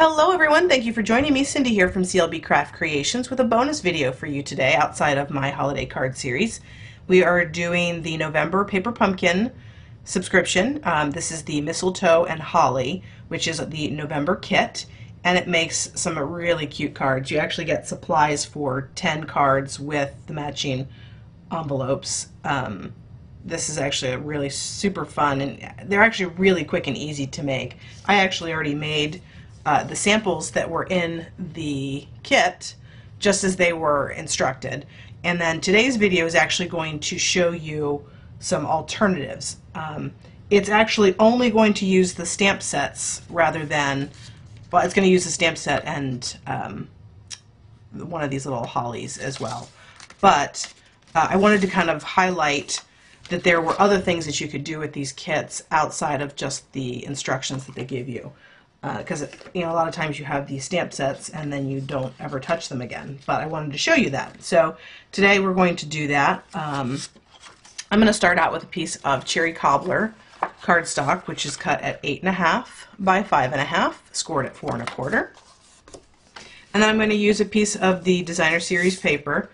Hello everyone, thank you for joining me. Cindy here from CLB Craft Creations with a bonus video for you today outside of my holiday card series. We are doing the November Paper Pumpkin subscription. This is the Mistletoe and Holly, which is the November kit, and it makes some really cute cards. You actually get supplies for 10 cards with the matching envelopes. This is actually a really super fun, and they're actually really quick and easy to make. I actually already made the samples that were in the kit just as they were instructed, and then today's video is actually going to show you some alternatives. It's actually only going to use the stamp sets rather than, well, it's going to use the stamp set and one of these little hollies as well, but I wanted to kind of highlight that there were other things that you could do with these kits outside of just the instructions that they give you. Because you know, a lot of times you have these stamp sets and then you don't ever touch them again, but I wanted to show you that. So today we're going to do that. I'm going to start out with a piece of cherry cobbler cardstock, which is cut at 8.5 by 5.5, scored at 4.25, and then I'm going to use a piece of the designer series paper.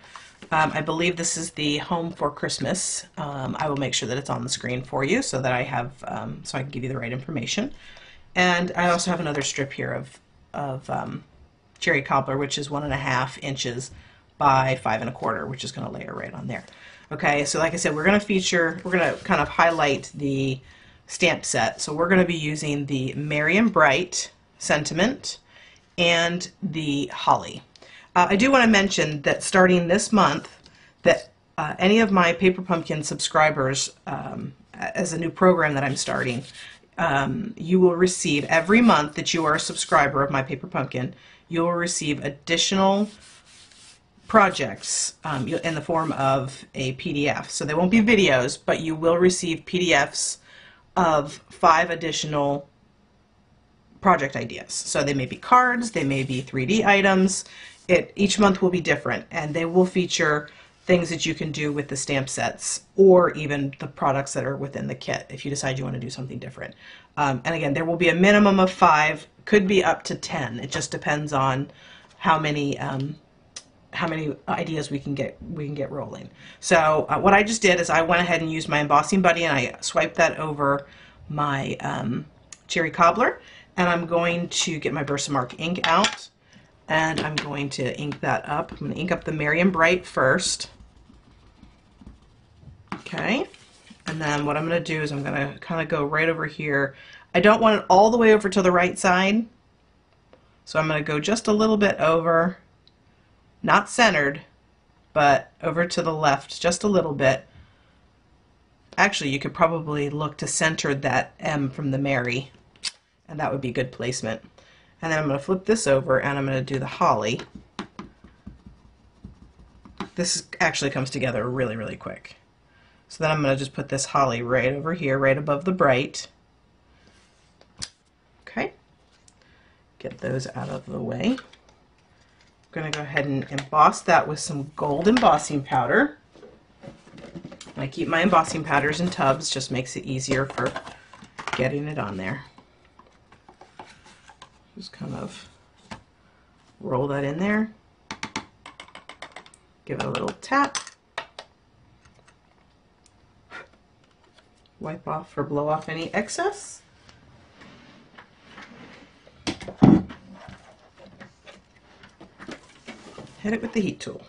I believe this is the Home for Christmas. I will make sure that it's on the screen for you so that I have so I can give you the right information. And I also have another strip here of cherry cobbler, which is 1.5 inches by 5.25, which is going to layer right on there. Okay, so like I said, we're going to kind of highlight the stamp set. So we're going to be using the Merry and Bright sentiment and the holly. I do want to mention that starting this month, that any of my Paper Pumpkin subscribers, as a new program that I'm starting, you will receive every month that you are a subscriber of my Paper Pumpkin, you will receive additional projects in the form of a PDF. So they won't be videos, but you will receive PDFs of 5 additional project ideas. So they may be cards, they may be 3D items. Each month will be different, and they will feature things that you can do with the stamp sets or even the products that are within the kit if you decide you want to do something different. And again, there will be a minimum of 5, could be up to 10. It just depends on how many ideas we can get rolling. So what I just did is I went ahead and used my embossing buddy, and I swiped that over my cherry cobbler, and I'm going to get my Versamark ink out, and I'm going to ink that up. I'm going to ink up the Merry and Bright first. Okay, and then what I'm going to do is I'm going to kind of go right over here. I don't want it all the way over to the right side, so I'm going to go just a little bit over, not centered, but over to the left just a little bit. Actually, you could probably look to center that M from the Merry, and that would be good placement. And then I'm going to flip this over, and I'm going to do the holly. This actually comes together really, really quick. So then I'm going to just put this holly right over here, right above the bright. Okay. Get those out of the way. I'm going to go ahead and emboss that with some gold embossing powder. I keep my embossing powders in tubs, just makes it easier for getting it on there. Just kind of roll that in there, give it a little tap, wipe off or blow off any excess. Hit it with the heat tool.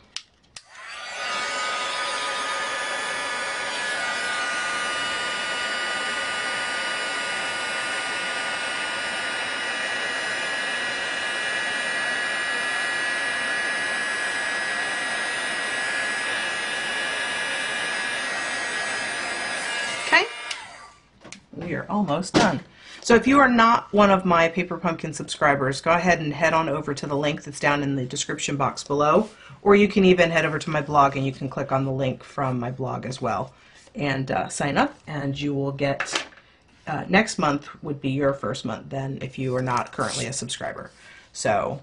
You're almost done. So if you are not one of my Paper Pumpkin subscribers, go ahead and head on over to the link that's down in the description box below, or you can even head over to my blog and you can click on the link from my blog as well and sign up, and you will get next month would be your first month then if you are not currently a subscriber. So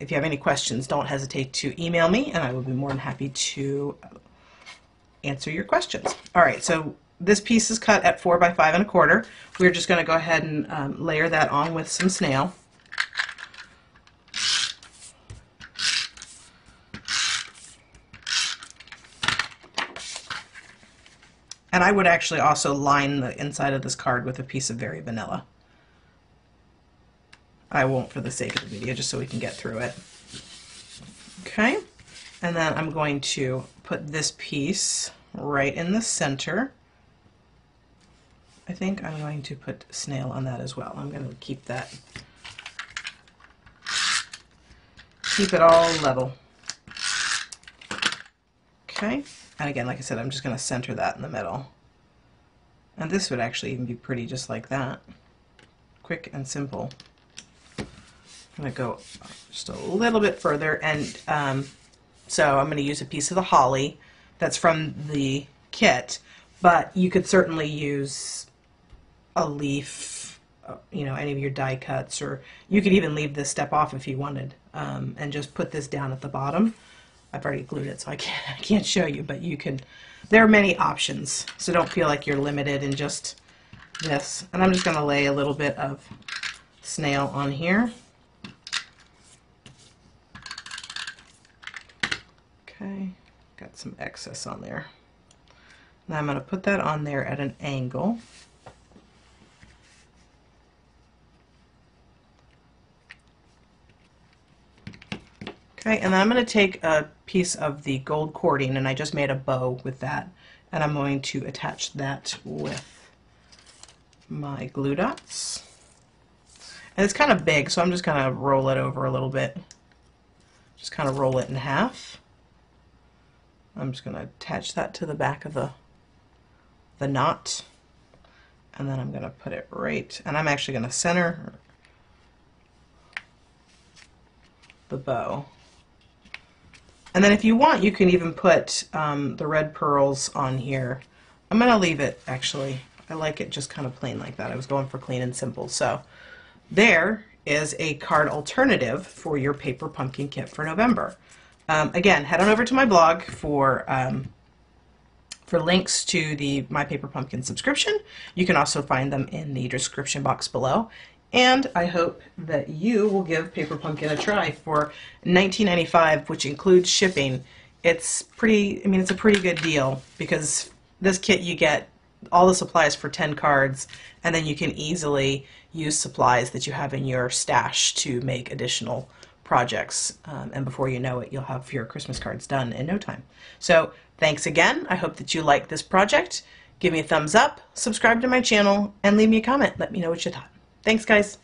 if you have any questions, don't hesitate to email me, and I will be more than happy to answer your questions. Alright, so this piece is cut at 4 by 5.25. We're just going to go ahead and layer that on with some snail. And I would actually also line the inside of this card with a piece of Very Vanilla. I won't for the sake of the video, just so we can get through it. Okay, and then I'm going to put this piece right in the center. I think I'm going to put snail on that as well. I'm going to keep that. Keep it all level. Okay, and again, like I said, I'm just going to center that in the middle. And this would actually even be pretty just like that. Quick and simple. I'm going to go just a little bit further, and so I'm going to use a piece of the holly that's from the kit, but you could certainly use a leaf, you know, any of your die cuts, or you could even leave this step off if you wanted, and just put this down at the bottom. I've already glued it, so I can't show you, but you can. There are many options, so don't feel like you're limited in just this. And I'm just going to lay a little bit of snail on here. Okay, got some excess on there. Now I'm going to put that on there at an angle. Okay, and then I'm going to take a piece of the gold cording, and I just made a bow with that, and I'm going to attach that with my glue dots. And it's kind of big, so I'm just going to roll it over a little bit. Just kind of roll it in half. I'm just going to attach that to the back of the knot, and then I'm going to put it right, and I'm actually going to center the bow. And then if you want, you can even put the red pearls on here. I'm going to leave it, actually. I like it just kind of plain like that. I was going for clean and simple. So there is a card alternative for your Paper Pumpkin kit for November. Again, head on over to my blog for links to the My Paper Pumpkin subscription. You can also find them in the description box below. And I hope that you will give Paper Pumpkin a try for $19.95, which includes shipping. It's pretty, I mean, it's a pretty good deal, because this kit you get all the supplies for 10 cards, and then you can easily use supplies that you have in your stash to make additional projects, and before you know it, you'll have your Christmas cards done in no time. So thanks again. I hope that you like this project. Give me a thumbs up, subscribe to my channel, and leave me a comment. Let me know what you thought. Thanks, guys.